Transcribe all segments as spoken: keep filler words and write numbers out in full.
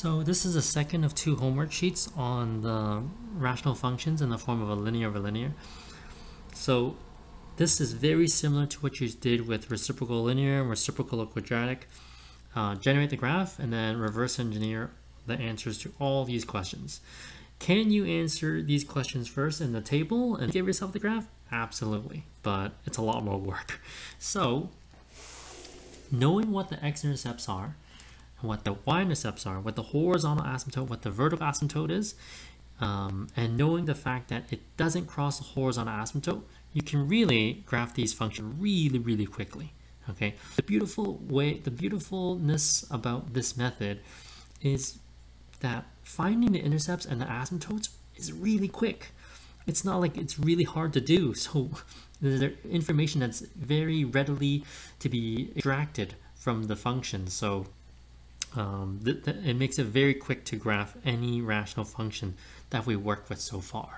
So this is the second of two homework sheets on the rational functions in the form of a linear over linear. So this is very similar to what you did with reciprocal linear and reciprocal quadratic. Uh, generate the graph and then reverse engineer the answers to all these questions. Can you answer these questions first in the table and give yourself the graph? Absolutely, but it's a lot more work. So knowing what the x-intercepts are, what the y-intercepts are, what the horizontal asymptote, what the vertical asymptote is, um, and knowing the fact that it doesn't cross the horizontal asymptote, you can really graph these functions really, really quickly. Okay, the beautiful way, the beautifulness about this method is that finding the intercepts and the asymptotes is really quick. It's not like it's really hard to do. So there's information that's very readily to be extracted from the function. So Um, th th it makes it very quick to graph any rational function that we work with so far.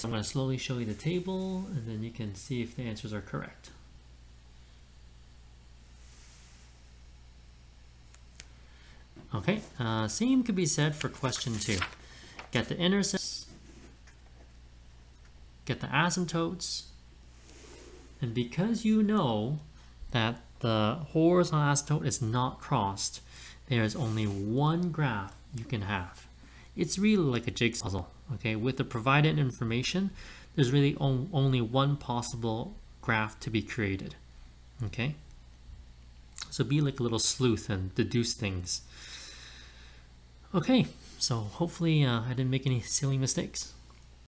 So I'm going to slowly show you the table and then you can see if the answers are correct. Okay, uh, same could be said for question two. Get the intercepts, get the asymptotes, and because you know that the horizontal asymptote is not crossed, there is only one graph you can have. It's really like a jigsaw puzzle. Okay, with the provided information, there's really on, only one possible graph to be created. Okay, so be like a little sleuth and deduce things. Okay, so hopefully uh, I didn't make any silly mistakes.